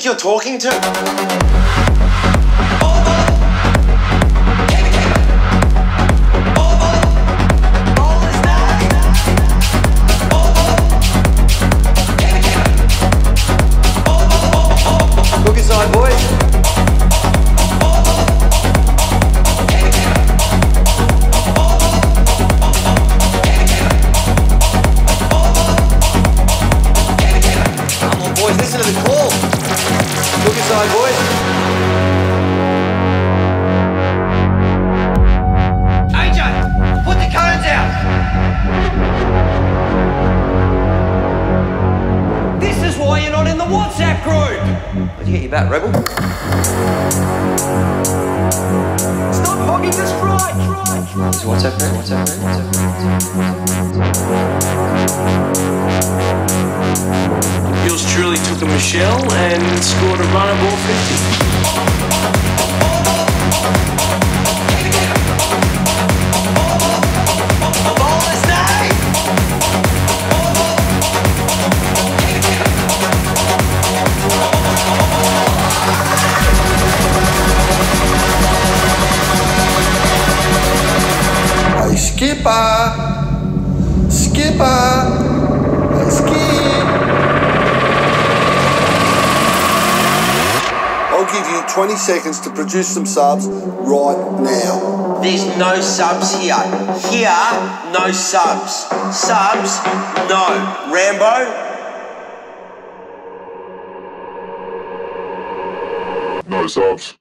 think you're talking to? Seconds to produce some subs right now. There's no subs here. Here, no subs. Subs, no. Rambo? No subs.